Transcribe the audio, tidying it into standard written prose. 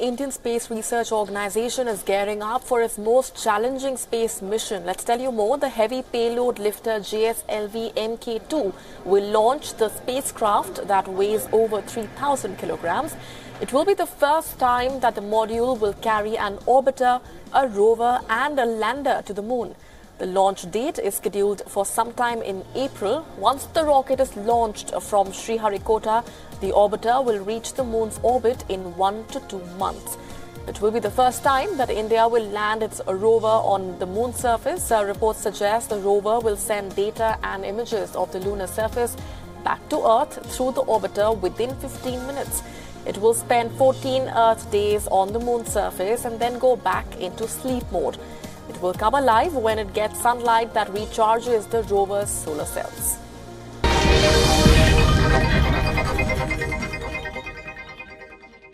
Indian Space Research Organization is gearing up for its most challenging space mission. Let's tell you more. The heavy payload lifter GSLV MK2 will launch the spacecraft that weighs over 3,000 kilograms. It will be the first time that the module will carry an orbiter, a rover and a lander to the moon. The launch date is scheduled for sometime in April. Once the rocket is launched from Sriharikota, the orbiter will reach the moon's orbit in 1 to 2 months. It will be the first time that India will land its rover on the moon's surface. Reports suggest the rover will send data and images of the lunar surface back to Earth through the orbiter within 15 minutes. It will spend 14 Earth days on the moon's surface and then go back into sleep mode. It will come alive when it gets sunlight that recharges the rover's solar cells.